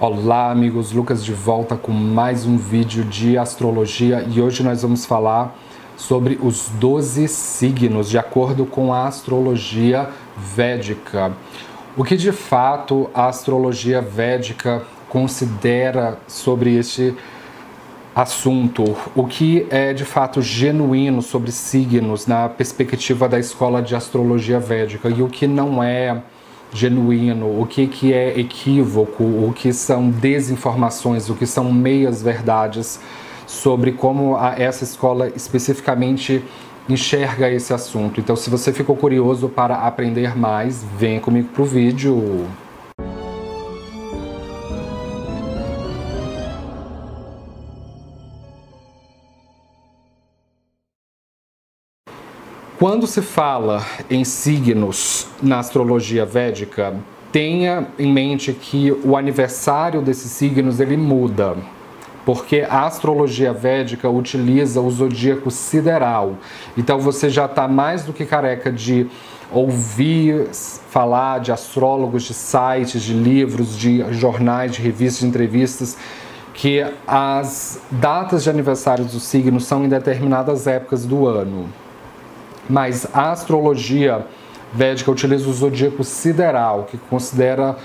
Olá amigos, Lucas de volta com mais um vídeo de astrologia e hoje nós vamos falar sobre os 12 signos de acordo com a astrologia védica. O que de fato a astrologia védica considera sobre este assunto, o que é de fato genuíno sobre signos na perspectiva da escola de astrologia védica e o que não é genuíno, o que é equívoco, o que são desinformações, o que são meias-verdades sobre como essa escola especificamente enxerga esse assunto. Então, se você ficou curioso para aprender mais, vem comigo para o vídeo. Quando se fala em signos na astrologia védica, tenha em mente que o aniversário desses signos ele muda, porque a astrologia védica utiliza o zodíaco sideral. Então você já está mais do que careca de ouvir falar de astrólogos, de sites, de livros, de jornais, de revistas, de entrevistas, que as datas de aniversário dos signos são em determinadas épocas do ano. Mas a astrologia védica utiliza o zodíaco sideral, que considera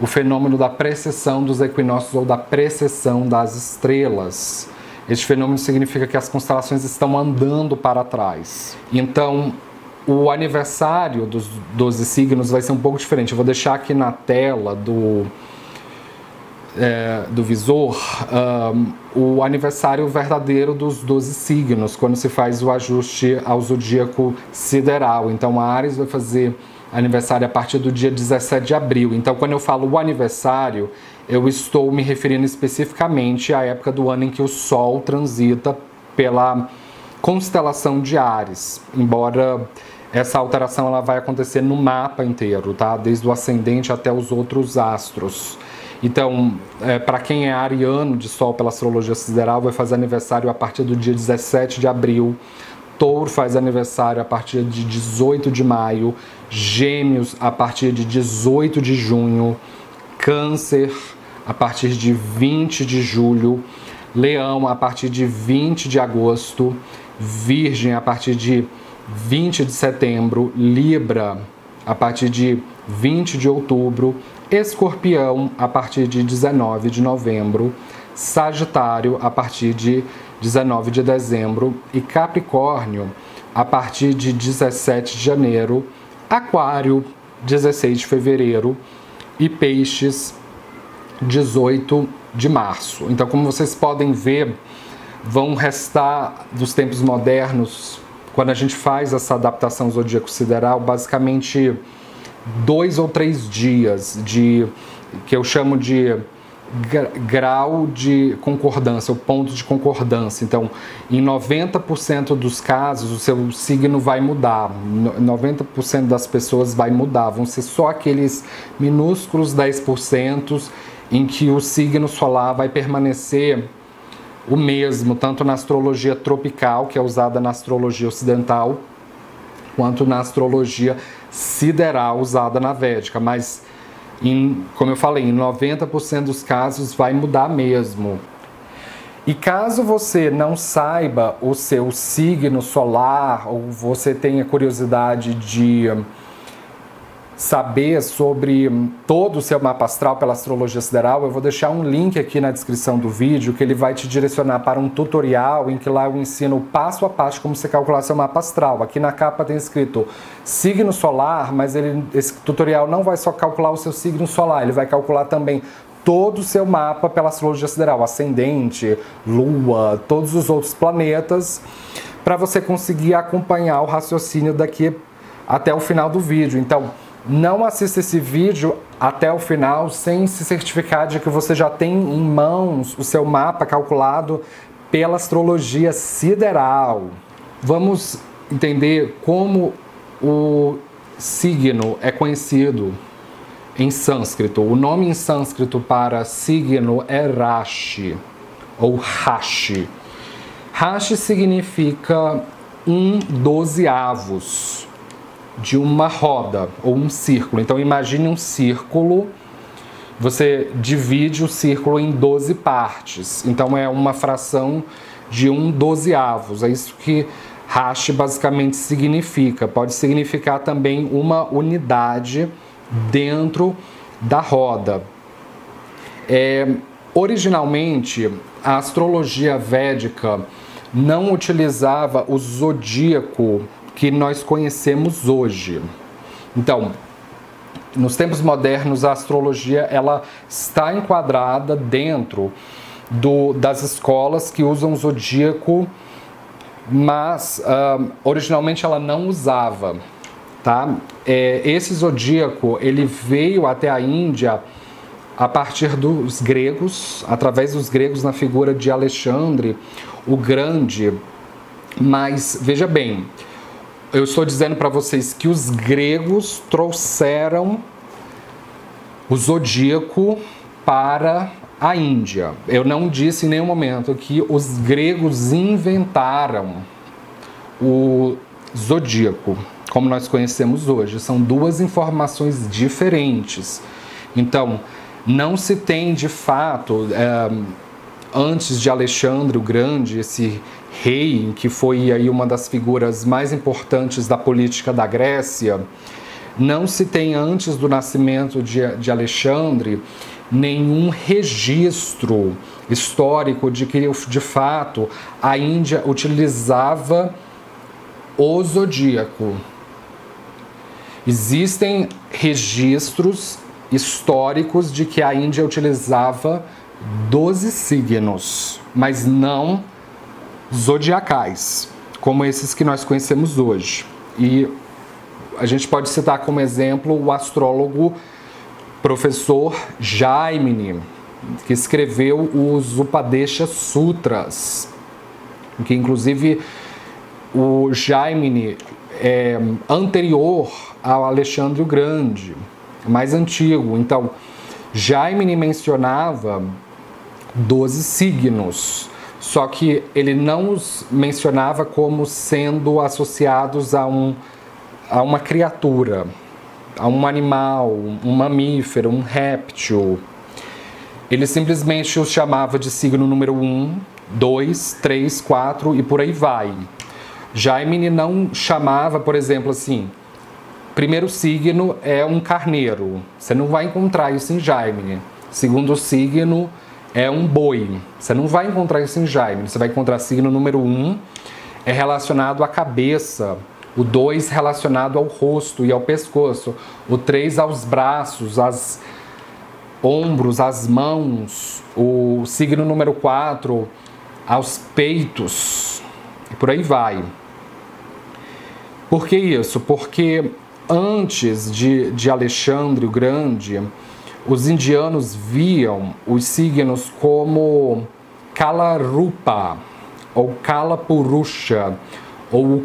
o fenômeno da precessão dos equinócios ou da precessão das estrelas. Este fenômeno significa que as constelações estão andando para trás. Então, o aniversário dos 12 signos vai ser um pouco diferente. Eu vou deixar aqui na tela do visor o aniversário verdadeiro dos 12 signos, quando se faz o ajuste ao zodíaco sideral. Então a Áries vai fazer aniversário a partir do dia 17 de abril. Então quando eu falo o aniversário, eu estou me referindo especificamente à época do ano em que o Sol transita pela constelação de Áries, embora essa alteração ela vai acontecer no mapa inteiro, tá? Desde o ascendente até os outros astros. Então, para quem é ariano de Sol pela astrologia sideral, vai fazer aniversário a partir do dia 17 de abril. Touro faz aniversário a partir de 18 de maio. Gêmeos, a partir de 18 de junho. Câncer, a partir de 20 de julho. Leão, a partir de 20 de agosto. Virgem, a partir de 20 de setembro. Libra, a partir de 20 de outubro. Escorpião, a partir de 19 de novembro, Sagitário, a partir de 19 de dezembro e Capricórnio, a partir de 17 de janeiro, Aquário, 16 de fevereiro e Peixes, 18 de março. Então, como vocês podem ver, vão restar dos tempos modernos, quando a gente faz essa adaptação zodíaco sideral, basicamente 2 ou 3 dias de que eu chamo de grau de concordância, o ponto de concordância. Então, em 90% dos casos, o seu signo vai mudar. 90% das pessoas vai mudar. Vão ser só aqueles minúsculos 10% em que o signo solar vai permanecer o mesmo, tanto na astrologia tropical, que é usada na astrologia ocidental, quanto na astrologia sideral usada na védica, mas, como eu falei, em 90% dos casos vai mudar mesmo. E caso você não saiba o seu signo solar, ou você tenha curiosidade de saber sobre todo o seu mapa astral pela astrologia sideral, eu vou deixar um link aqui na descrição do vídeo que ele vai te direcionar para um tutorial em que lá eu ensino passo a passo como você calcular seu mapa astral. Aqui na capa tem escrito signo solar, mas esse tutorial não vai só calcular o seu signo solar, ele vai calcular também todo o seu mapa pela astrologia sideral, ascendente, lua, todos os outros planetas, para você conseguir acompanhar o raciocínio daqui até o final do vídeo. Então, não assista esse vídeo até o final sem se certificar de que você já tem em mãos o seu mapa calculado pela astrologia sideral. Vamos entender como o signo é conhecido em sânscrito. O nome em sânscrito para signo é Rashi, ou Rashi. Rashi significa 1/12 de uma roda ou um círculo. Então imagine um círculo você divide o círculo em 12 partes. Então é uma fração de 1/12. É isso que Rashi basicamente significa. Pode significar também uma unidade dentro da roda. Originalmente, a astrologia védica não utilizava o zodíaco que nós conhecemos hoje. Então, nos tempos modernos, a astrologia ela está enquadrada dentro das escolas que usam zodíaco, mas originalmente ela não usava, tá? Esse zodíaco ele veio até a Índia a partir dos gregos, através dos gregos na figura de Alexandre, o Grande. Mas veja bem, eu estou dizendo para vocês que os gregos trouxeram o zodíaco para a Índia. Eu não disse em nenhum momento que os gregos inventaram o zodíaco, como nós conhecemos hoje. São duas informações diferentes. Então, não se tem, de fato, antes de Alexandre o Grande, esse rei, que foi aí uma das figuras mais importantes da política da Grécia, não se tem, antes do nascimento de Alexandre, nenhum registro histórico de que, de fato, a Índia utilizava o zodíaco. Existem registros históricos de que a Índia utilizava 12 signos, mas não zodiacais, como esses que nós conhecemos hoje. E a gente pode citar como exemplo o astrólogo professor Jaimini, que escreveu os Upadeśa Sutras, que inclusive o Jaimini é anterior ao Alexandre o Grande, mais antigo. Então, Jaimini mencionava 12 signos, só que ele não os mencionava como sendo associados a uma criatura, a um animal, um mamífero, um réptil. Ele simplesmente os chamava de signo número 1, 2, 3, 4 e por aí vai. Jaimini não chamava, por exemplo, assim, primeiro signo é um carneiro. Você não vai encontrar isso em Jaimini. Segundo signo é um boi. Você não vai encontrar isso em Jaimini. Você vai encontrar signo número 1 é relacionado à cabeça, o 2 relacionado ao rosto e ao pescoço, o 3 aos braços, aos ombros, às mãos, o signo número 4 aos peitos e por aí vai. Por que isso? Porque antes de Alexandre o Grande, os indianos viam os signos como Kalarupa ou Kalapurusha, ou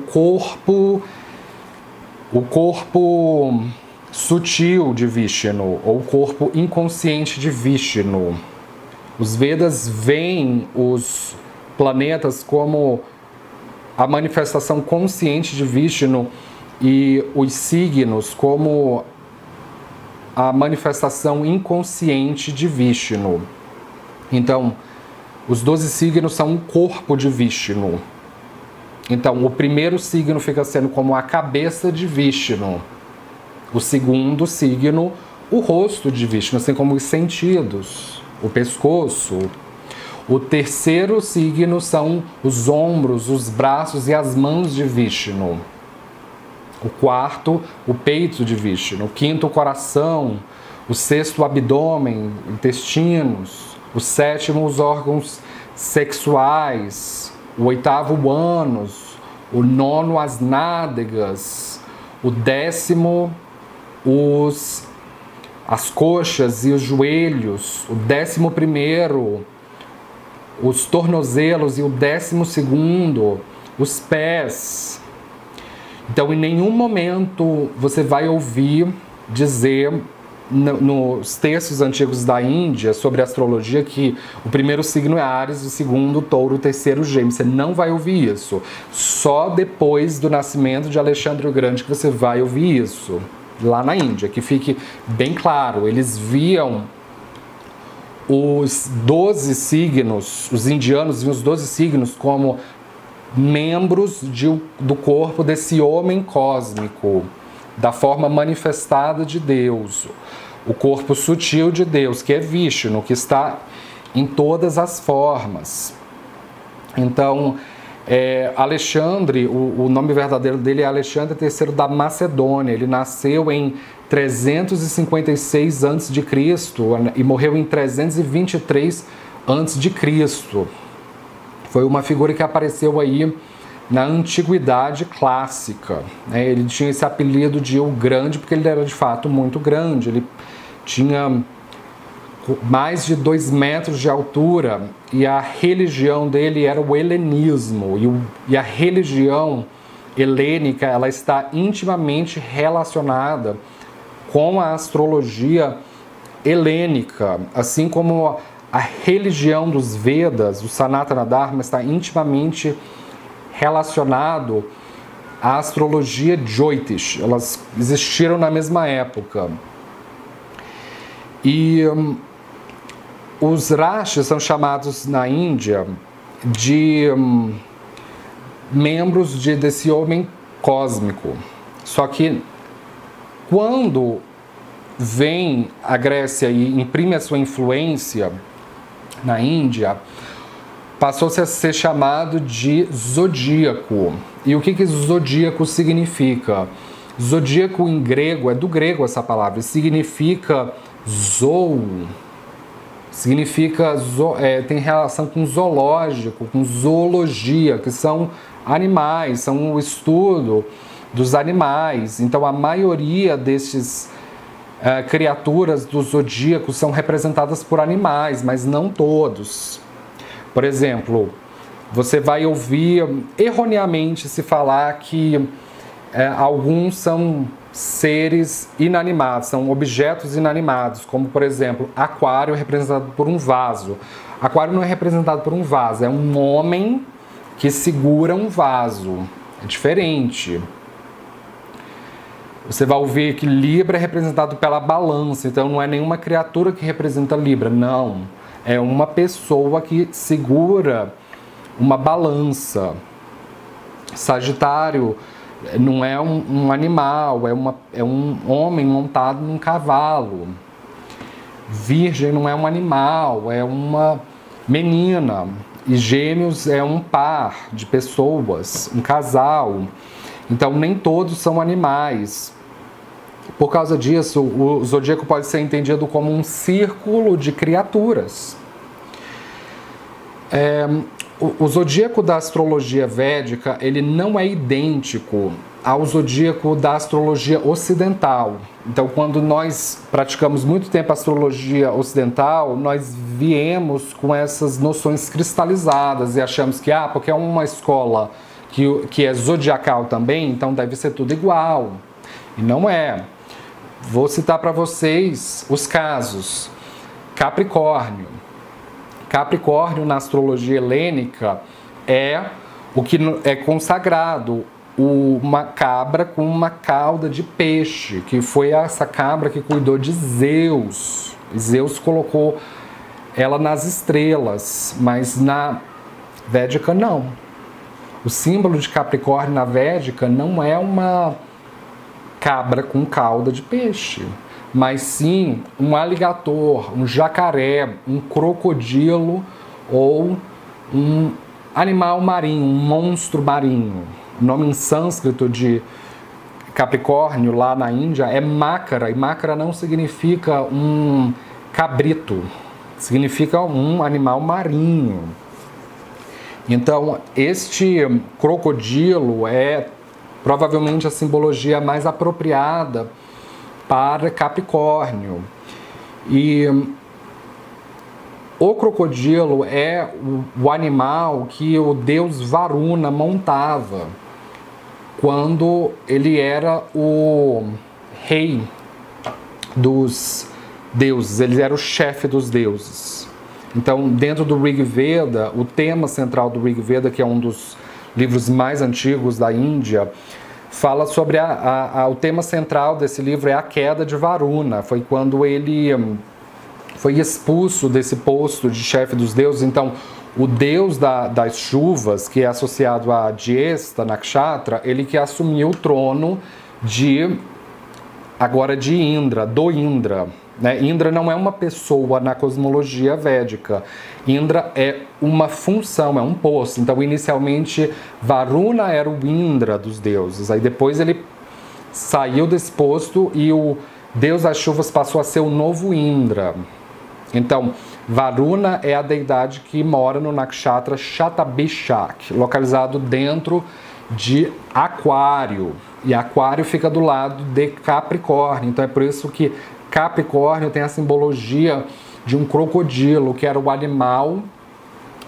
o corpo sutil de Vishnu, ou o corpo inconsciente de Vishnu. Os Vedas veem os planetas como a manifestação consciente de Vishnu e os signos como a manifestação inconsciente de Vishnu. Então, os 12 signos são um corpo de Vishnu. Então, o primeiro signo fica sendo como a cabeça de Vishnu. O segundo signo, o rosto de Vishnu, assim como os sentidos, o pescoço. O terceiro signo são os ombros, os braços e as mãos de Vishnu. O quarto, o peito de Vishnu. O quinto, o coração. O sexto, o abdômen, intestinos. O sétimo, os órgãos sexuais. O oitavo, o ânus. O nono, as nádegas. O décimo, as coxas e os joelhos. O 11º... os tornozelos e o 12º, os pés. Então, em nenhum momento você vai ouvir dizer nos textos antigos da Índia sobre astrologia que o primeiro signo é Áries, o segundo Touro, o terceiro Gêmeos. Você não vai ouvir isso. Só depois do nascimento de Alexandre o Grande que você vai ouvir isso, lá na Índia, que fique bem claro. Eles viam os 12 signos, os indianos viam os 12 signos como membros do corpo desse homem cósmico, da forma manifestada de Deus, o corpo sutil de Deus, que é Vishnu, que está em todas as formas. Então, Alexandre, o nome verdadeiro dele é Alexandre III da Macedônia, ele nasceu em 356 a.C. e morreu em 323 a.C. Foi uma figura que apareceu aí na Antiguidade Clássica. Ele tinha esse apelido de O Grande, porque ele era de fato muito grande. Ele tinha mais de 2 metros de altura e a religião dele era o helenismo. E a religião helênica, ela está intimamente relacionada com a astrologia helênica, assim como a religião dos Vedas, o Sanatana Dharma, está intimamente relacionado à astrologia Jyotiṣa. Elas existiram na mesma época. E os Rashis são chamados na Índia de membros desse homem cósmico. Só que quando vem a Grécia e imprime a sua influência na Índia, passou-se a ser chamado de zodíaco. E o que zodíaco significa? Zodíaco em grego, é do grego essa palavra, significa zoo, significa tem relação com zoológico, com zoologia, que são animais, são o estudo dos animais. Então a maioria destes criaturas do zodíaco são representadas por animais, mas não todos. Por exemplo, você vai ouvir erroneamente se falar que alguns são seres inanimados, são objetos inanimados, como, por exemplo, Aquário é representado por um vaso. Aquário não é representado por um vaso, é um homem que segura um vaso. É diferente. Você vai ouvir que Libra é representado pela balança, então não é nenhuma criatura que representa Libra, não. É uma pessoa que segura uma balança. Sagitário não é um animal, é um homem montado num cavalo. Virgem não é um animal, é uma menina. E Gêmeos é um par de pessoas, um casal. Então nem todos são animais. Por causa disso, o zodíaco pode ser entendido como um círculo de criaturas. O zodíaco da astrologia védica, ele não é idêntico ao zodíaco da astrologia ocidental. Então, quando nós praticamos muito tempo a astrologia ocidental, nós viemos com essas noções cristalizadas e achamos que, porque é uma escola que é zodiacal também, então deve ser tudo igual. E não é. Vou citar para vocês os casos. Capricórnio. Capricórnio, na astrologia helênica, é o que é consagrado, uma cabra com uma cauda de peixe, que foi essa cabra que cuidou de Zeus. Zeus colocou ela nas estrelas, mas na védica não. O símbolo de Capricórnio na védica não é uma cabra com cauda de peixe, mas sim um aligator, um jacaré, um crocodilo ou um animal marinho, um monstro marinho. O nome em sânscrito de Capricórnio lá na Índia é Makara, e Makara não significa um cabrito, significa um animal marinho. Então, este crocodilo é provavelmente a simbologia mais apropriada para Capricórnio. E o crocodilo é o animal que o deus Varuna montava quando ele era o rei dos deuses, ele era o chefe dos deuses. Então, dentro do Rig Veda, o tema central do Rig Veda, que é um dos livros mais antigos da Índia, fala sobre o tema central desse livro é a queda de Varuna. Foi quando ele foi expulso desse posto de chefe dos deuses. Então, o deus das chuvas, que é associado a Jyeshtha Nakshatra, ele que assumiu o trono de Indra, do Indra. Né? Indra não é uma pessoa na cosmologia védica. Indra é uma função, é um posto. Então, inicialmente, Varuna era o Indra dos deuses. Aí depois ele saiu desse posto e o deus das chuvas passou a ser o novo Indra. Então, Varuna é a deidade que mora no Nakshatra Shatabhishak, localizado dentro de Aquário. E Aquário fica do lado de Capricórnio. Então é por isso que Capricórnio tem a simbologia de um crocodilo, que era o animal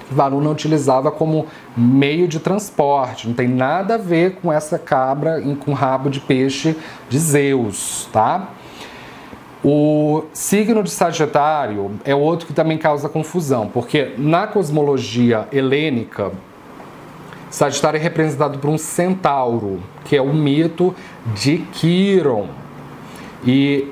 que Varuna utilizava como meio de transporte. Não tem nada a ver com essa cabra com rabo de peixe de Zeus, tá? O signo de Sagitário é outro que também causa confusão, porque na cosmologia helênica, Sagitário é representado por um centauro, que é o mito de Quirón. E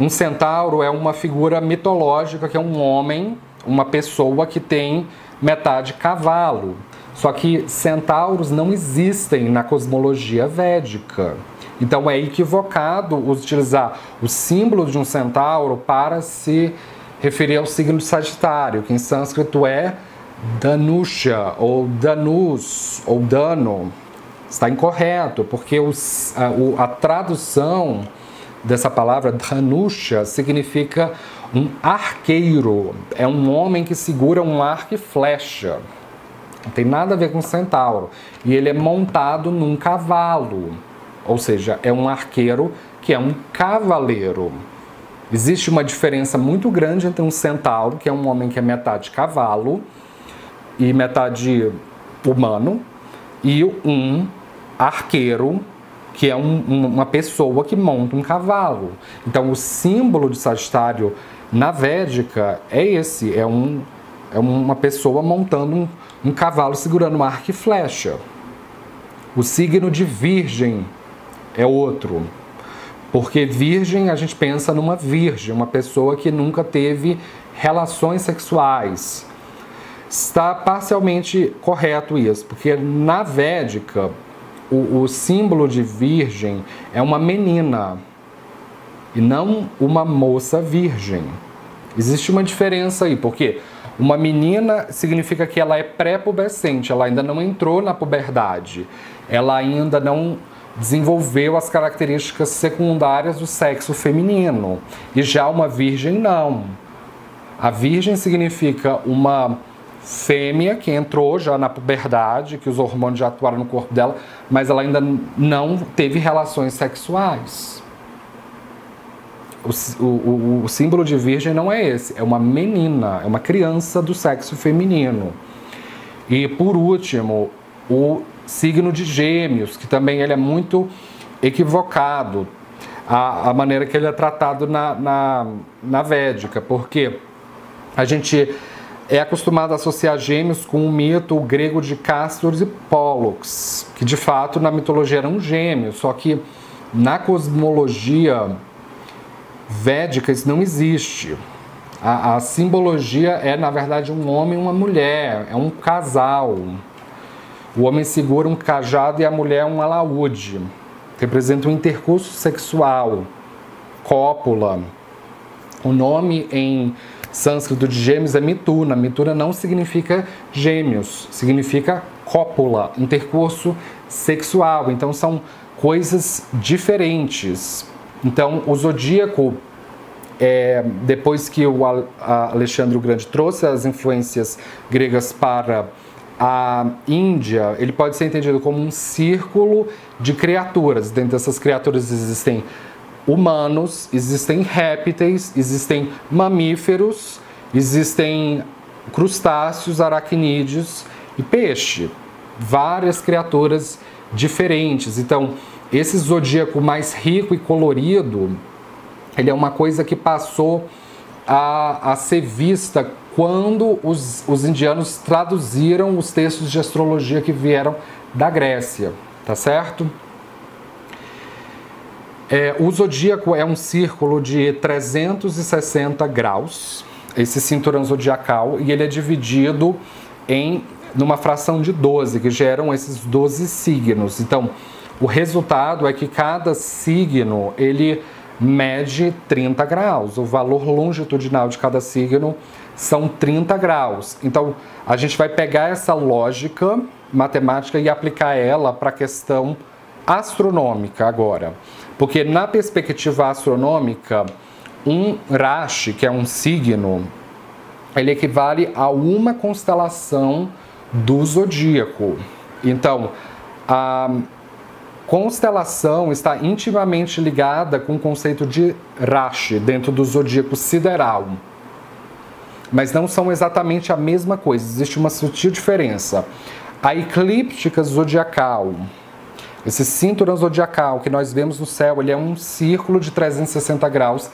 um centauro é uma figura mitológica, que é um homem, uma pessoa que tem metade cavalo. Só que centauros não existem na cosmologia védica. Então é equivocado utilizar o símbolo de um centauro para se referir ao signo de Sagitário, que em sânscrito é Dhanusha, ou Dhanus, ou Dano. Está incorreto, porque a tradução dessa palavra, Dhanusha, significa um arqueiro. É um homem que segura um arco e flecha. Não tem nada a ver com centauro. E ele é montado num cavalo. Ou seja, é um arqueiro que é um cavaleiro. Existe uma diferença muito grande entre um centauro, que é um homem que é metade cavalo e metade humano, e um arqueiro, que é uma pessoa que monta um cavalo. Então, o símbolo de Sagitário na Védica é esse, é uma pessoa montando um cavalo, segurando um arco e flecha. O signo de Virgem é outro, porque virgem a gente pensa numa virgem, uma pessoa que nunca teve relações sexuais. Está parcialmente correto isso, porque na Védica o símbolo de virgem é uma menina e não uma moça virgem. Existe uma diferença aí, porque uma menina significa que ela é pré-pubescente, ela ainda não entrou na puberdade, ela ainda não desenvolveu as características secundárias do sexo feminino. E já uma virgem, não. A virgem significa uma fêmea que entrou já na puberdade, que os hormônios já atuaram no corpo dela, mas ela ainda não teve relações sexuais. O símbolo de virgem não é esse, é uma menina, é uma criança do sexo feminino. E por último, o signo de Gêmeos, que também ele é muito equivocado a maneira que ele é tratado na Védica, porque a gente é acostumado a associar Gêmeos com o mito grego de Castor e Pólux, que de fato na mitologia eram gêmeos, só que na cosmologia védica isso não existe. A simbologia é, na verdade, um homem e uma mulher, é um casal. O homem segura um cajado e a mulher um alaúde. Representa um intercurso sexual, cópula. O nome em sânscrito de gêmeos é mituna. Mituna não significa gêmeos, significa cópula, intercurso sexual. Então são coisas diferentes. Então o zodíaco, depois que o Alexandre o Grande trouxe as influências gregas para a Índia, ele pode ser entendido como um círculo de criaturas. Dentro dessas criaturas existem humanos, existem répteis, existem mamíferos, existem crustáceos, aracnídeos e peixe. Várias criaturas diferentes. Então, esse zodíaco mais rico e colorido, ele é uma coisa que passou a ser vista quando os indianos traduziram os textos de astrologia que vieram da Grécia, tá certo? O zodíaco é um círculo de 360 graus, esse cinturão zodiacal, e ele é dividido em numa fração de 12, que geram esses 12 signos. Então, o resultado é que cada signo, ele mede 30 graus. O valor longitudinal de cada signo são 30 graus. Então, a gente vai pegar essa lógica matemática e aplicar ela para a questão astronômica agora. Porque na perspectiva astronômica, um Rashi, que é um signo, ele equivale a uma constelação do zodíaco. Então, a constelação está intimamente ligada com o conceito de Rashi dentro do zodíaco sideral. Mas não são exatamente a mesma coisa, existe uma sutil diferença. A eclíptica zodiacal, esse cinturão zodiacal que nós vemos no céu, ele é um círculo de 360 graus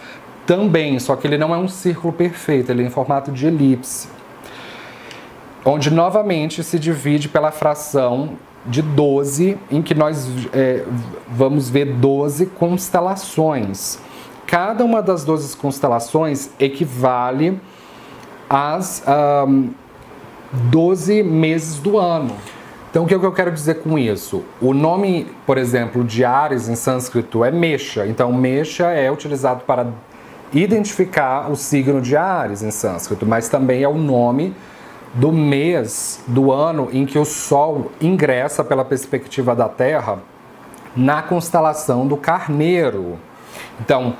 também, só que ele não é um círculo perfeito, ele é em formato de elipse, onde novamente se divide pela fração de 12, em que nós vamos ver 12 constelações. Cada uma das 12 constelações equivale às 12 meses do ano. Então, o que eu quero dizer com isso? O nome, por exemplo, de Áries em sânscrito é Mesha. Então, Mesha é utilizado para identificar o signo de Áries em sânscrito, mas também é o nome do mês, do ano, em que o Sol ingressa pela perspectiva da Terra na constelação do Carneiro. Então,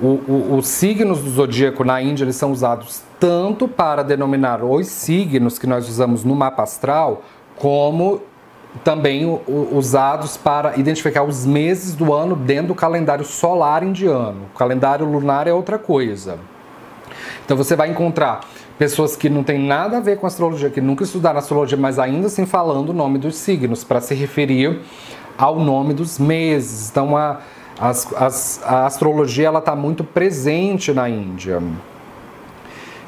os signos do zodíaco na Índia, eles são usados tanto para denominar os signos que nós usamos no mapa astral, como também usados para identificar os meses do ano dentro do calendário solar indiano. O calendário lunar é outra coisa. Então você vai encontrar pessoas que não têm nada a ver com astrologia, que nunca estudaram astrologia, mas ainda assim falando o nome dos signos, para se referir ao nome dos meses. Então a astrologia, ela está muito presente na Índia.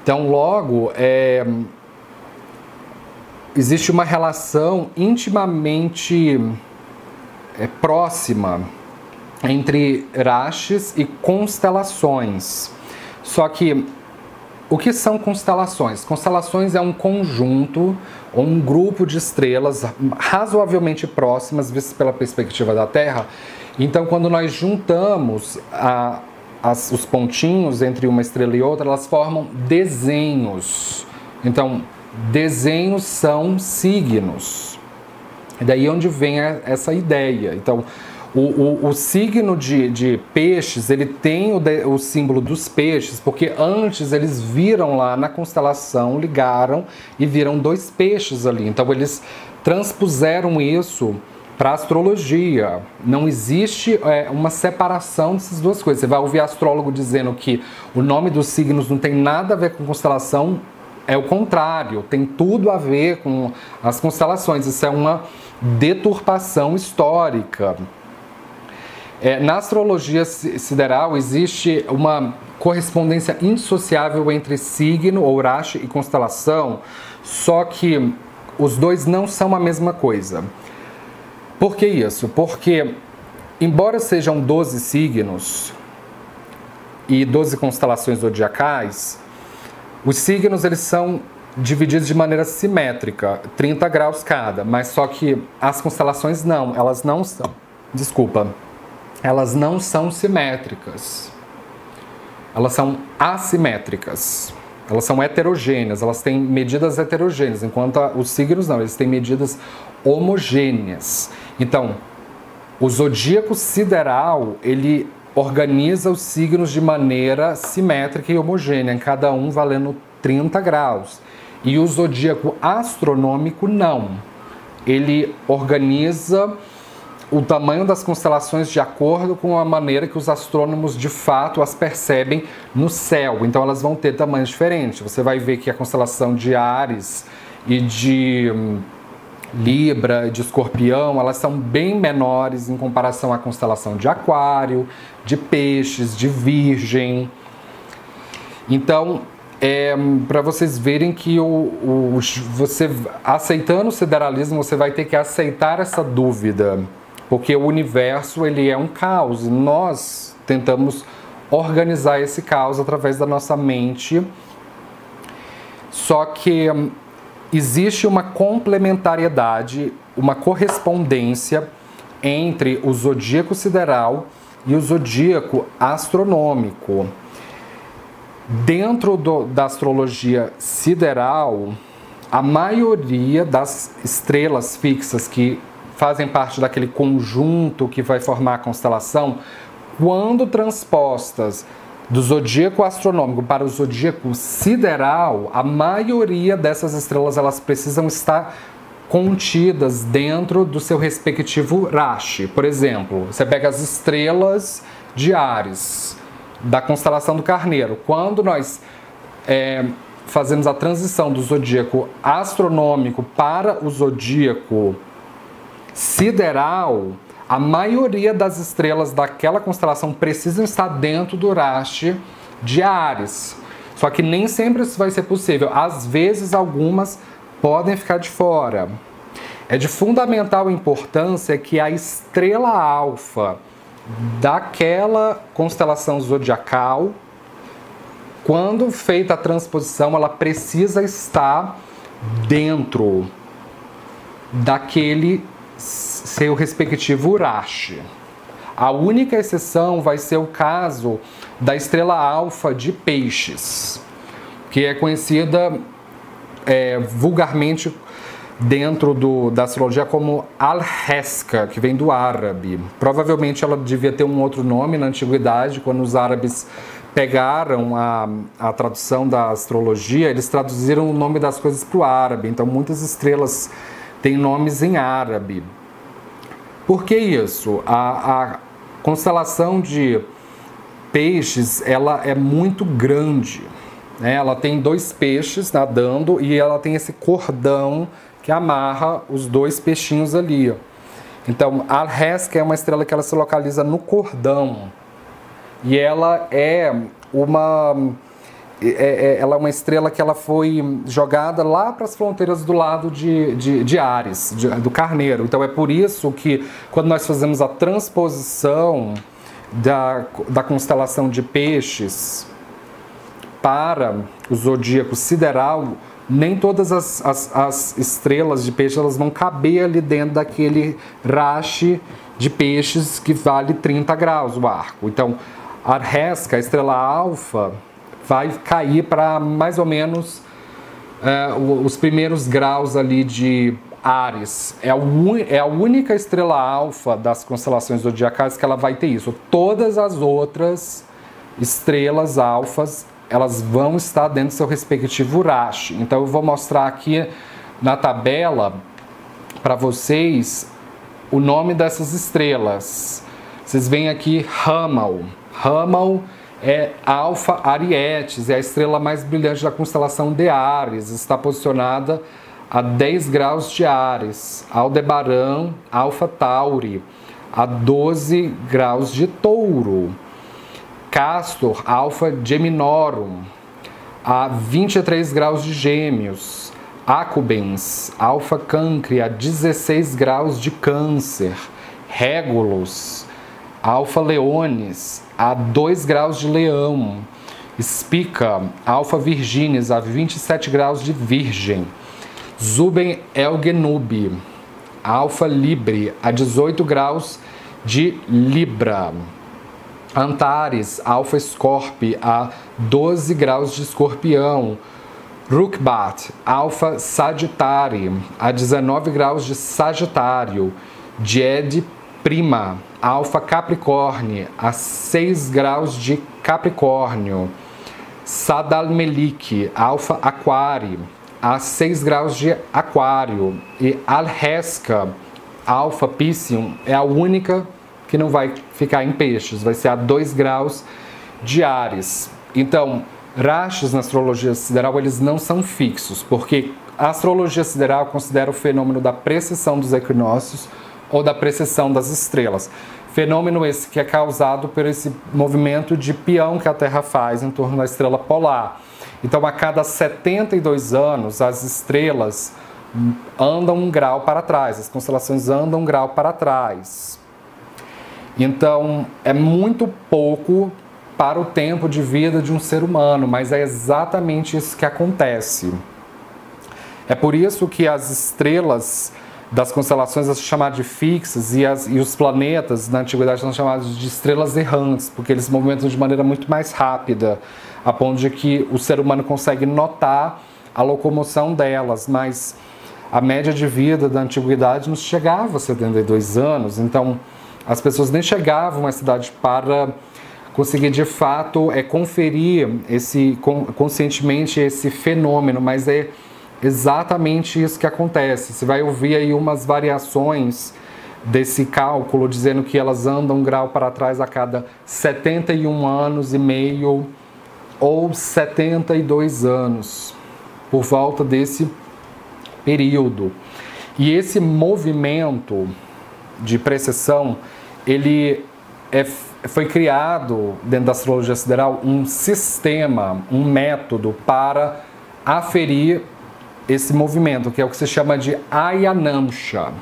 Então logo, existe uma relação intimamente próxima entre rashis e constelações. Só que, o que são constelações? Constelações é um conjunto ou um grupo de estrelas razoavelmente próximas, vistas pela perspectiva da Terra. Então, quando nós juntamos os pontinhos entre uma estrela e outra, elas formam desenhos. Então, desenhos são signos. E daí onde vem essa ideia. Então, o signo de peixes, ele tem o símbolo dos peixes, porque antes eles viram lá na constelação, ligaram e viram dois peixes ali. Então, eles transpuseram isso para a astrologia. Não existe uma separação dessas duas coisas. Você vai ouvir astrólogo dizendo que o nome dos signos não tem nada a ver com constelação. É o contrário, tem tudo a ver com as constelações. Isso é uma deturpação histórica. Na astrologia sideral existe uma correspondência indissociável entre signo, ou rashi, e constelação, só que os dois não são a mesma coisa. Por que isso? Porque, embora sejam 12 signos e 12 constelações zodiacais, os signos, eles são divididos de maneira simétrica, 30 graus cada, mas só que as constelações não, elas não são simétricas. Elas são assimétricas. Elas são heterogêneas, elas têm medidas heterogêneas, enquanto os signos não, eles têm medidas homogêneas. Então, o zodíaco sideral, ele organiza os signos de maneira simétrica e homogênea, cada um valendo 30 graus. E o zodíaco astronômico, não. Ele organiza o tamanho das constelações de acordo com a maneira que os astrônomos, de fato, as percebem no céu. Então, elas vão ter tamanhos diferentes. Você vai ver que a constelação de Áries e de Libra, de Escorpião, elas são bem menores em comparação à constelação de Aquário, de Peixes, de Virgem. Então, para vocês verem que você aceitando o sideralismo, você vai ter que aceitar essa dúvida. porque o universo ele é um caos, e nós tentamos organizar esse caos através da nossa mente. Só que existe uma complementariedade, uma correspondência entre o zodíaco sideral e o zodíaco astronômico. Dentro da astrologia sideral, a maioria das estrelas fixas que fazem parte daquele conjunto que vai formar a constelação, quando transpostas do zodíaco astronômico para o zodíaco sideral, a maioria dessas estrelas elas precisam estar contidas dentro do seu respectivo Rashi. Por exemplo, você pega as estrelas de Áries, da constelação do Carneiro. Quando nós fazemos a transição do zodíaco astronômico para o zodíaco sideral, a maioria das estrelas daquela constelação precisam estar dentro do Rashi de Áries. Só que nem sempre isso vai ser possível. Às vezes, algumas podem ficar de fora. É de fundamental importância que a estrela alfa daquela constelação zodiacal, quando feita a transposição, ela precisa estar dentro daquele seu respectivo Rashi. A única exceção vai ser o caso da estrela alfa de Peixes, que é conhecida vulgarmente dentro da astrologia como Al-Hesca, que vem do árabe. Provavelmente ela devia ter um outro nome na antiguidade, quando os árabes pegaram a tradução da astrologia, eles traduziram o nome das coisas para o árabe, então muitas estrelas têm nomes em árabe. Por que isso? A constelação de Peixes, ela é muito grande, né? Ela tem dois peixes nadando e ela tem esse cordão que amarra os dois peixinhos ali. Então, a Hesca é uma estrela que ela se localiza no cordão. E ela é uma estrela que ela foi jogada lá para as fronteiras do lado de Áries, do Carneiro. Então, é por isso que, quando nós fazemos a transposição da constelação de Peixes para o zodíaco sideral, nem todas as estrelas de Peixes elas vão caber ali dentro daquele Rashi de Peixes, que vale 30 graus o arco. Então, a Hesca, a estrela alfa, vai cair para mais ou menos os primeiros graus ali de Áries. É a única estrela alfa das constelações zodiacais que ela vai ter isso. Todas as outras estrelas alfas, elas vão estar dentro do seu respectivo Rashi. Então, eu vou mostrar aqui na tabela para vocês o nome dessas estrelas. Vocês veem aqui Hamal. Hamal é Alfa Arietes, é a estrela mais brilhante da constelação de Áries. Está posicionada a 10 graus de Áries. Aldebaran, Alfa Tauri, a 12 graus de Touro. Castor, Alfa Geminorum, a 23 graus de Gêmeos. Acubens, Alfa Cancre, a 16 graus de Câncer. Régulos, Alfa Leones, a 2 graus de Leão. Spica, Alfa Virginis, a 27 graus de Virgem. Zuben Elgenub, Alfa Libre, a 18 graus de Libra. Antares, Alfa Escorpi, a 12 graus de Escorpião. Rukbat, Alfa Sagitário, a 19 graus de Sagitário. Diede Prima, Alfa Capricórnio, a 6 graus de Capricórnio. Sadalmelique, Alfa Aquário, a 6 graus de Aquário. E Alhesca, Alfa Piscium, é a única que não vai ficar em Peixes, vai ser a 2 graus de Áries. Então, rashis na astrologia sideral, eles não são fixos, porque a astrologia sideral considera o fenômeno da precessão dos equinócios ou da precessão das estrelas. Fenômeno esse que é causado por esse movimento de peão que a Terra faz em torno da estrela polar. Então, a cada 72 anos, as estrelas andam um grau para trás, as constelações andam um grau para trás. Então, é muito pouco para o tempo de vida de um ser humano, mas é exatamente isso que acontece. É por isso que as estrelas das constelações são chamadas de fixas e os planetas na antiguidade são chamados de estrelas errantes, porque eles se movimentam de maneira muito mais rápida, a ponto de que o ser humano consegue notar a locomoção delas, mas a média de vida da antiguidade não chegava a 72 anos, então as pessoas nem chegavam à cidade para conseguir de fato conferir conscientemente esse fenômeno, mas é exatamente isso que acontece. Você vai ouvir aí umas variações desse cálculo, dizendo que elas andam um grau para trás a cada 71 anos e meio ou 72 anos, por volta desse período. E esse movimento de precessão, ele foi criado dentro da astrologia sideral um sistema, um método para aferir esse movimento, que é o que se chama de Ayanamsha.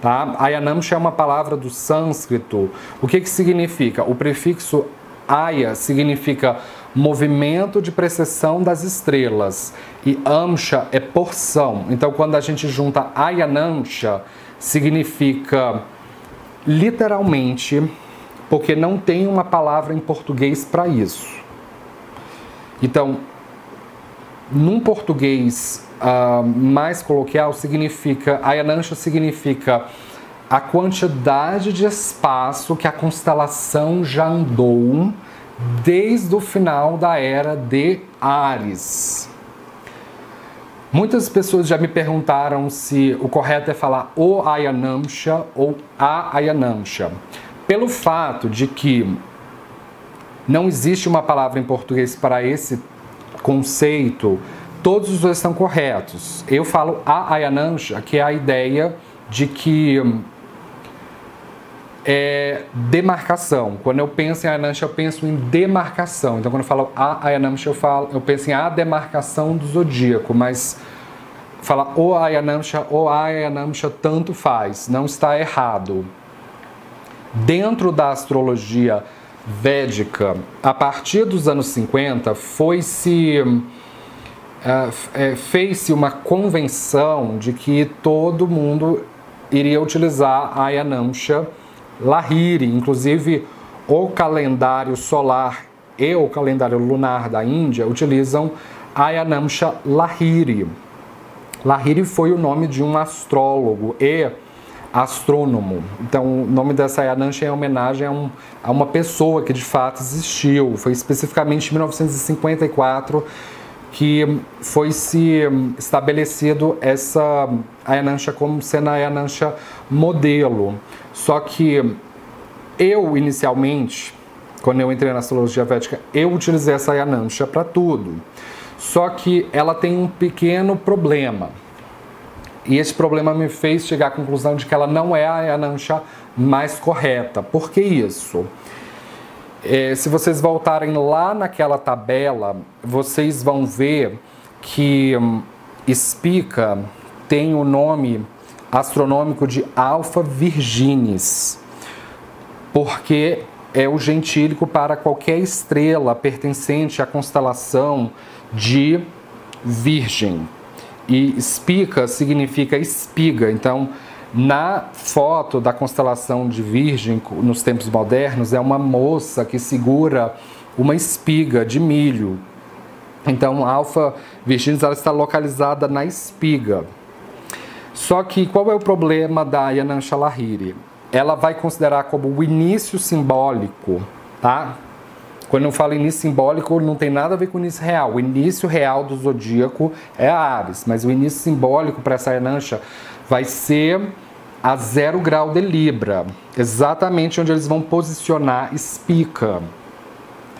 Tá? Ayanamsha é uma palavra do sânscrito. O que significa? O prefixo Aya significa movimento de precessão das estrelas e Amsha é porção. Então, quando a gente junta Ayanamsha, significa literalmente, porque não tem uma palavra em português para isso. Então, num português mais coloquial, significa Ayanamsha significa a quantidade de espaço que a constelação já andou desde o final da era de Áries. Muitas pessoas já me perguntaram se o correto é falar o Ayanamsha ou a Ayanamsha. Pelo fato de que não existe uma palavra em português para esse conceito, todos os dois estão corretos. Eu falo a Ayanamsha, que é a ideia de que é demarcação. Quando eu penso em Ayanamsha, eu penso em demarcação. Então, quando eu falo a Ayanamsha, eu penso em a demarcação do zodíaco, mas falar o Ayanamsha, tanto faz, não está errado. Dentro da astrologia védica, a partir dos anos 50, fez-se uma convenção de que todo mundo iria utilizar a Ayanamsha Lahiri. Inclusive, o calendário solar e o calendário lunar da Índia utilizam a Ayanamsha Lahiri. Lahiri foi o nome de um astrólogo e astrônomo. Então, o nome dessa Ayanamsha é em homenagem a uma pessoa que de fato existiu. Foi especificamente em 1954 que foi se estabelecido essa Ayanamsha como sendo a Ayanamsha modelo. Só que eu, inicialmente, quando eu entrei na astrologia védica, eu utilizei essa Ayanamsha para tudo. Só que ela tem um pequeno problema. E esse problema me fez chegar à conclusão de que ela não é a Ayanamsha mais correta. Por que isso? Se vocês voltarem lá naquela tabela, vocês vão ver que Spica tem o nome astronômico de Alfa Virginis, porque é o gentílico para qualquer estrela pertencente à constelação de Virgem. E Spica significa espiga. Então, na foto da constelação de Virgem, nos tempos modernos, é uma moça que segura uma espiga de milho. Então, a Alfa Virginis, ela está localizada na espiga. Só que, qual é o problema da Ayanamsha Lahiri? Ela vai considerar como o início simbólico, tá? Quando eu falo início simbólico, não tem nada a ver com início real. O início real do zodíaco é Áries, mas o início simbólico para essa Ayanamsha vai ser a 0 grau de Libra, exatamente onde eles vão posicionar Spica.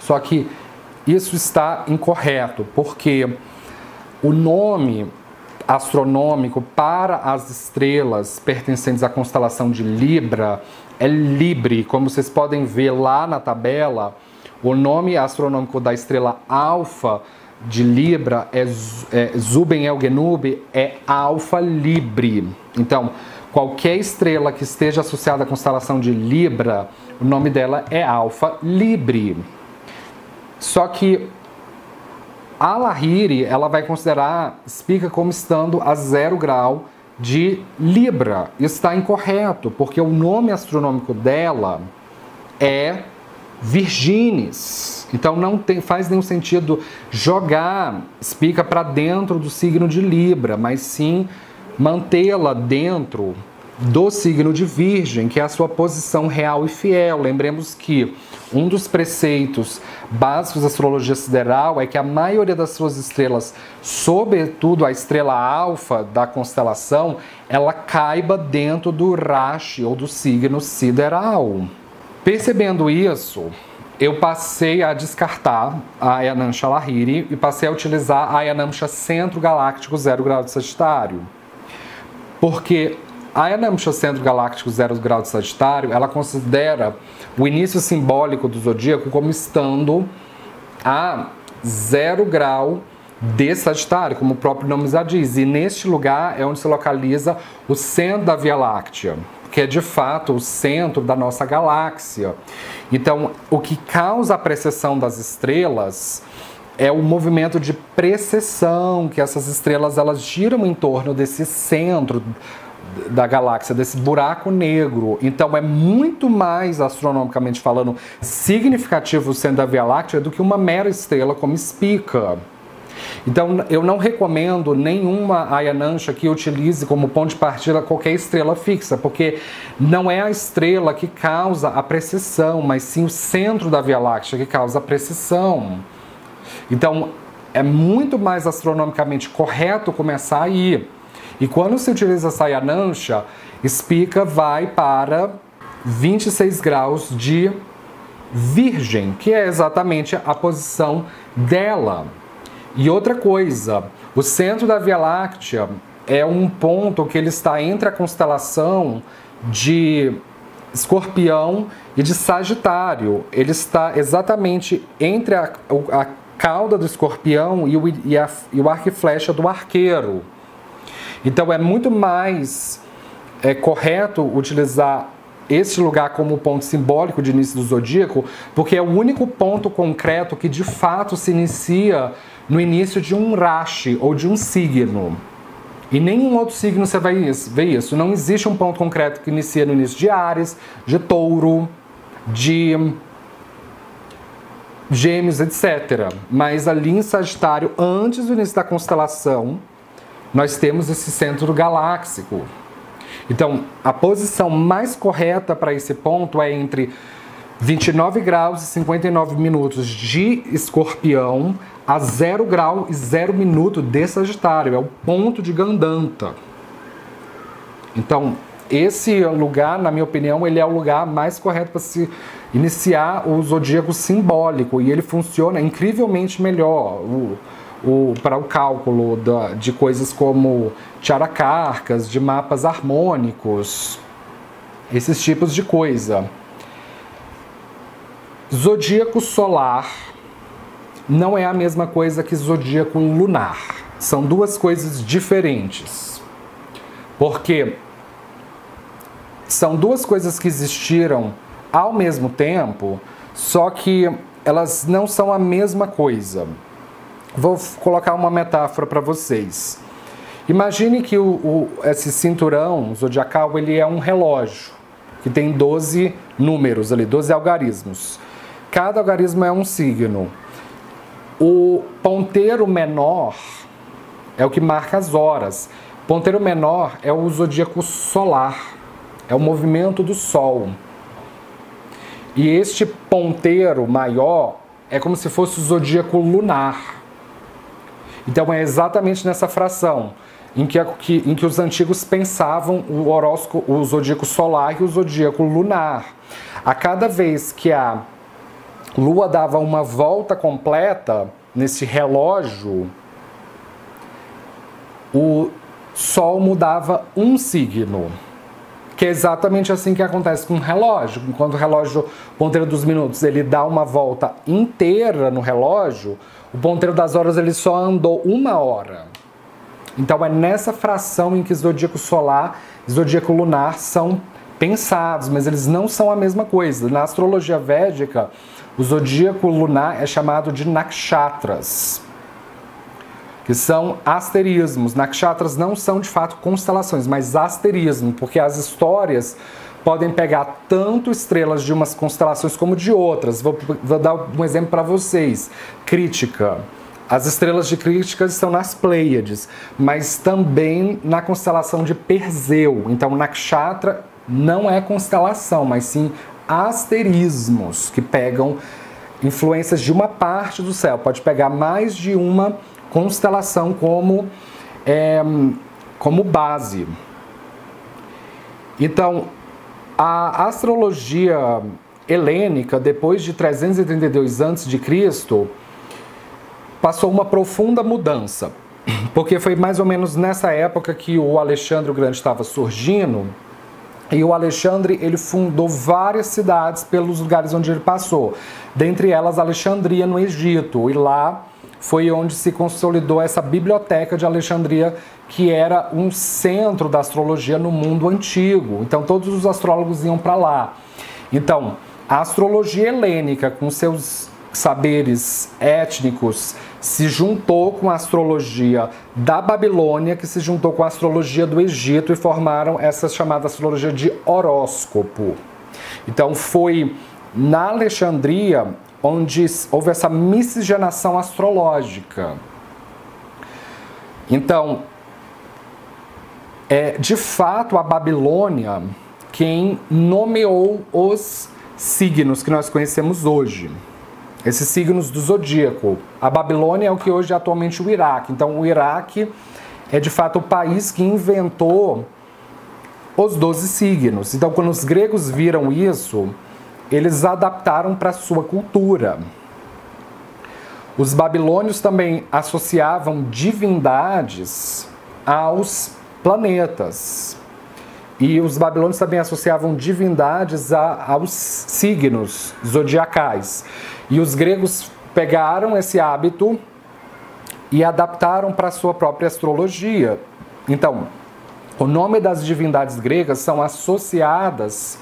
Só que isso está incorreto, porque o nome astronômico para as estrelas pertencentes à constelação de Libra é Libri. Como vocês podem ver lá na tabela, o nome astronômico da estrela Alfa de Libra, Zuben El Genub, é Alfa Libri. Então, Qualquer estrela que esteja associada à constelação de Libra, o nome dela é Alfa Libra. Só que a Lahiri, ela vai considerar Spica como estando a 0 grau de Libra. Isso está incorreto, porque o nome astronômico dela é Virginis. Então não tem, faz nenhum sentido jogar Spica para dentro do signo de Libra, mas sim mantê-la dentro do signo de Virgem, que é a sua posição real e fiel. Lembremos que um dos preceitos básicos da astrologia sideral é que a maioria das suas estrelas, sobretudo a estrela alfa da constelação, ela caiba dentro do Rashi ou do signo sideral. Percebendo isso, eu passei a descartar a Ayanamsha Lahiri e passei a utilizar a Ayanamsha Centro Galáctico 0 grau de Sagitário. Porque a Ayanamsha Centro Galáctico 0 grau de Sagitário, ela considera o início simbólico do Zodíaco como estando a 0 grau de Sagitário, como o próprio nome já diz. E neste lugar é onde se localiza o centro da Via Láctea, que é de fato o centro da nossa galáxia. Então, o que causa a precessão das estrelas é o movimento de precessão, que essas estrelas elas giram em torno desse centro da galáxia, desse buraco negro. Então é muito mais, astronomicamente falando, significativo o centro da Via Láctea do que uma mera estrela como Spica. Então eu não recomendo nenhuma Ayanamsha que utilize como ponto de partida qualquer estrela fixa, porque não é a estrela que causa a precessão, mas sim o centro da Via Láctea que causa a precessão. Então é muito mais astronomicamente correto começar aí. E quando se utiliza essa Ayanamsha, Spica vai para 26 graus de Virgem, que é exatamente a posição dela. E outra coisa, o centro da Via Láctea é um ponto que ele está entre a constelação de Escorpião e de Sagitário. Ele está exatamente entre a cauda do Escorpião e o arco e flecha do Arqueiro. Então é muito mais correto utilizar este lugar como ponto simbólico de início do Zodíaco, porque é o único ponto concreto que de fato se inicia no início de um Rashi ou de um signo. E nenhum outro signo você vai ver isso. Não existe um ponto concreto que inicia no início de Áries, de Touro, de Gêmeos, etc. Mas ali em Sagitário, antes do início da constelação, nós temos esse centro galáxico. Então, a posição mais correta para esse ponto é entre 29 graus e 59 minutos de Escorpião a 0 grau e 0 minuto de Sagitário. É o ponto de Gandanta. Então, esse lugar, na minha opinião, ele é o lugar mais correto para se iniciar o Zodíaco simbólico. E ele funciona incrivelmente melhor para o cálculo de coisas como tcharacarcas, de mapas harmônicos, esses tipos de coisa. Zodíaco solar não é a mesma coisa que zodíaco lunar. São duas coisas diferentes. Porque são duas coisas que existiram ao mesmo tempo, só que elas não são a mesma coisa. Vou colocar uma metáfora para vocês. Imagine que esse cinturão zodiacal ele é um relógio, que tem 12 números ali, 12 algarismos. Cada algarismo é um signo. O ponteiro menor é o que marca as horas. O ponteiro menor é o zodíaco solar, é o movimento do Sol. E este ponteiro maior é como se fosse o zodíaco lunar. Então é exatamente nessa fração em que os antigos pensavam o horóscopo, o zodíaco solar e o zodíaco lunar. A cada vez que a Lua dava uma volta completa nesse relógio, o Sol mudava um signo. Que é exatamente assim que acontece com o relógio. Enquanto o relógio, o ponteiro dos minutos, ele dá uma volta inteira no relógio, o ponteiro das horas ele só andou 1 hora. Então é nessa fração em que zodíaco solar e zodíaco lunar são pensados, mas eles não são a mesma coisa. Na astrologia védica, o zodíaco lunar é chamado de nakshatras, que são asterismos. Nakshatras não são, de fato, constelações, mas asterismo, porque as histórias podem pegar tanto estrelas de umas constelações como de outras. Vou dar um exemplo para vocês. Crítica. As estrelas de Crítica estão nas Pleiades, mas também na constelação de Perseu. Então, nakshatra não é constelação, mas sim asterismos, que pegam influências de uma parte do céu. Pode pegar mais de uma constelação como base. Então, a astrologia helênica, depois de 332 a.C., passou uma profunda mudança, porque foi mais ou menos nessa época que o Alexandre o Grande estava surgindo, e o Alexandre ele fundou várias cidades pelos lugares onde ele passou, dentre elas Alexandria, no Egito, e lá foi onde se consolidou essa biblioteca de Alexandria, que era um centro da astrologia no mundo antigo. Então, todos os astrólogos iam para lá. Então, a astrologia helênica, com seus saberes étnicos, se juntou com a astrologia da Babilônia, que se juntou com a astrologia do Egito, e formaram essa chamada astrologia de horóscopo. Então, foi na Alexandria onde houve essa miscigenação astrológica. Então, de fato, a Babilônia quem nomeou os signos que nós conhecemos hoje, esses signos do zodíaco. A Babilônia é o que hoje é atualmente o Iraque. Então, o Iraque é, de fato, o país que inventou os 12 signos. Então, quando os gregos viram isso, eles adaptaram para a sua cultura. Os babilônios também associavam divindades aos planetas. E os babilônios também associavam divindades aos signos zodiacais. E os gregos pegaram esse hábito e adaptaram para a sua própria astrologia. Então, o nome das divindades gregas são associadas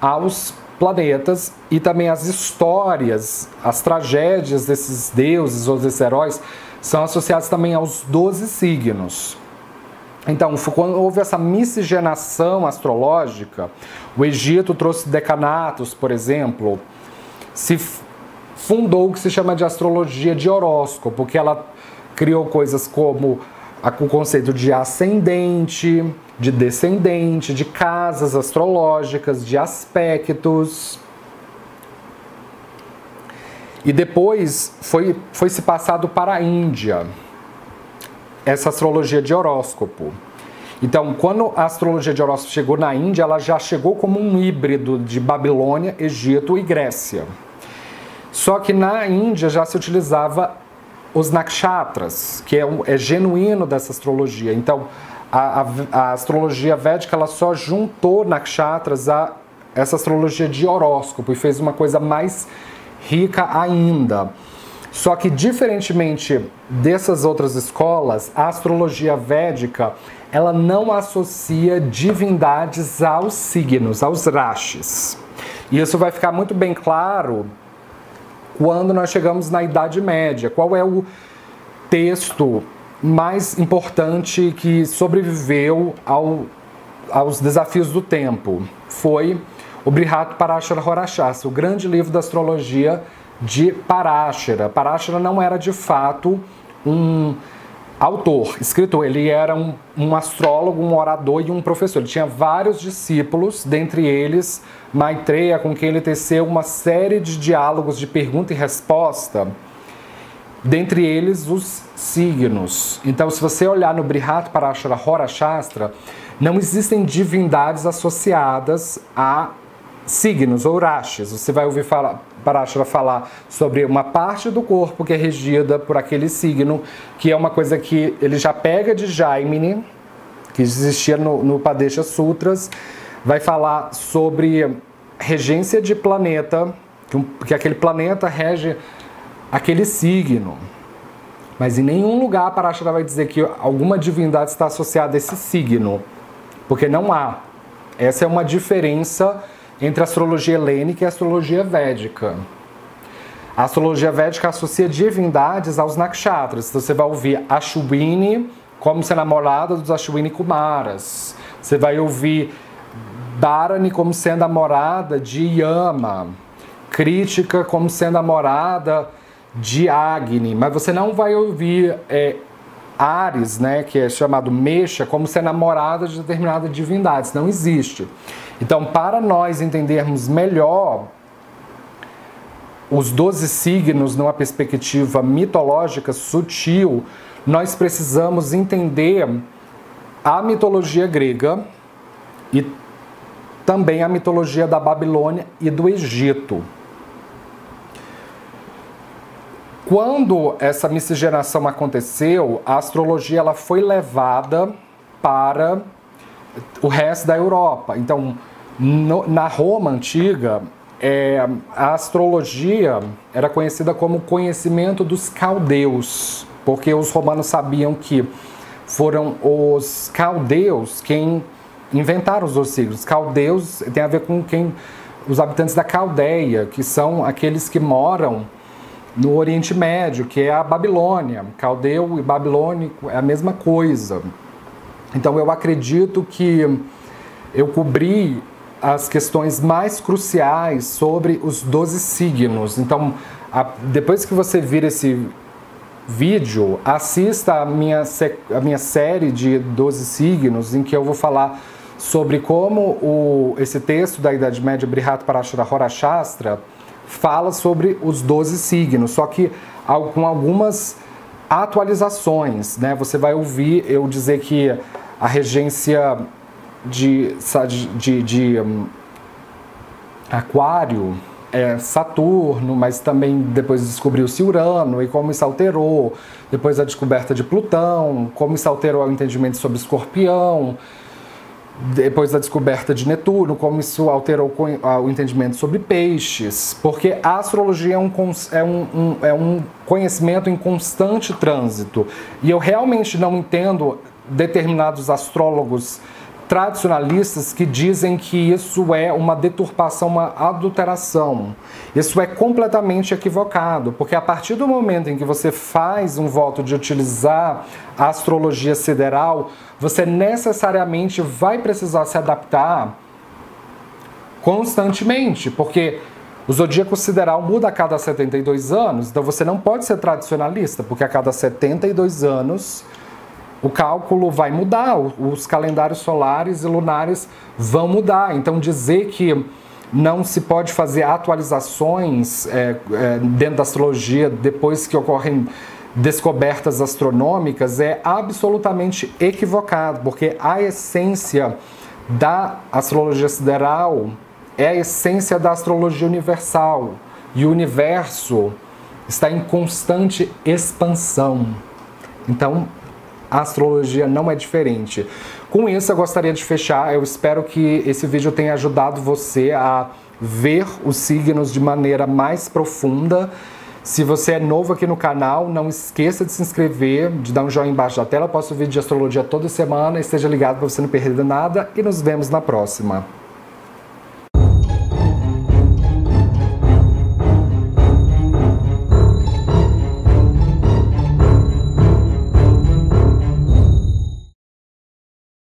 aos planetas, e também as histórias, as tragédias desses deuses ou desses heróis são associadas também aos 12 signos. Então, quando houve essa miscigenação astrológica, o Egito trouxe decanatos, por exemplo, se fundou o que se chama de astrologia de horóscopo, que ela criou coisas como o conceito de ascendente, de descendente, de casas astrológicas, de aspectos. E depois foi-se passado para a Índia, essa astrologia de horóscopo. Então, quando a astrologia de horóscopo chegou na Índia, ela já chegou como um híbrido de Babilônia, Egito e Grécia. Só que na Índia já se utilizava os nakshatras, que é genuíno dessa astrologia. Então, a astrologia védica ela só juntou nakshatras a essa astrologia de horóscopo e fez uma coisa mais rica ainda. Só que, diferentemente dessas outras escolas, a astrologia védica ela não associa divindades aos signos, aos rashis. E isso vai ficar muito bem claro quando nós chegamos na Idade Média. Qual é o texto mais importante que sobreviveu aos desafios do tempo? Foi o Brihat Parashara Hora Shastra, o grande livro da astrologia de Parashara. Parashara não era, de fato, um autor, escritor. Ele era um astrólogo, um orador e um professor. Ele tinha vários discípulos, dentre eles Maitreya, com quem ele teceu uma série de diálogos de pergunta e resposta, dentre eles os signos. Então, se você olhar no Brihat Parashara Hora Shastra, não existem divindades associadas a signos ou rashis. Você vai ouvir Parashara falar sobre uma parte do corpo que é regida por aquele signo, que é uma coisa que ele já pega de Jaimini, que existia no Upadeśa Sutras. Vai falar sobre regência de planeta, que aquele planeta rege aquele signo. Mas em nenhum lugar a Parashara vai dizer que alguma divindade está associada a esse signo, porque não há. Essa é uma diferença entre a astrologia helênica e a astrologia védica. A astrologia védica associa divindades aos nakshatras. Então você vai ouvir Ashwini como ser namorada dos Ashwini Kumaras. Você vai ouvir Dharani como sendo a namorada de Yama. Crítica como sendo a namorada de Agni. Mas você não vai ouvir Ares, né, que é chamado Mesha, como ser namorada de determinada divindade. Isso não existe. Então, para nós entendermos melhor os 12 signos numa perspectiva mitológica sutil, nós precisamos entender a mitologia grega e também a mitologia da Babilônia e do Egito. Quando essa miscigenação aconteceu, a astrologia ela foi levada para o resto da Europa. Então, na Roma antiga, a astrologia era conhecida como conhecimento dos caldeus, porque os romanos sabiam que foram os caldeus quem inventaram os 12 signos. Caldeus tem a ver com os habitantes da Caldeia, que são aqueles que moram no Oriente Médio, que é a Babilônia. Caldeu e babilônico é a mesma coisa. Então eu acredito que eu cobri as questões mais cruciais sobre os 12 signos. Então, depois que você vir esse vídeo, assista a minha série de 12 signos, em que eu vou falar sobre como esse texto da Idade Média, Brihat Parashara Hora Shastra, fala sobre os 12 signos, só que com algumas atualizações, né? Você vai ouvir eu dizer que a regência de Aquário é Saturno, mas também depois descobriu-se Urano e como isso alterou, depois a descoberta de Plutão, como isso alterou o entendimento sobre Escorpião, depois da descoberta de Netuno, como isso alterou o entendimento sobre Peixes, porque a astrologia é um conhecimento em constante trânsito. E eu realmente não entendo determinados astrólogos tradicionalistas que dizem que isso é uma deturpação, uma adulteração. Isso é completamente equivocado, porque a partir do momento em que você faz um voto de utilizar a astrologia sideral, você necessariamente vai precisar se adaptar constantemente, porque o zodíaco sideral muda a cada 72 anos, então você não pode ser tradicionalista, porque a cada 72 anos o cálculo vai mudar, os calendários solares e lunares vão mudar. Então dizer que não se pode fazer atualizações dentro da astrologia depois que ocorrem descobertas astronômicas é absolutamente equivocado, porque a essência da astrologia sideral é a essência da astrologia universal, e o universo está em constante expansão. Então, a astrologia não é diferente. Com isso, eu gostaria de fechar. Eu espero que esse vídeo tenha ajudado você a ver os signos de maneira mais profunda. Se você é novo aqui no canal, não esqueça de se inscrever, de dar um joinha embaixo da tela. Eu posto vídeo de astrologia toda semana. Esteja ligado para você não perder nada e nos vemos na próxima.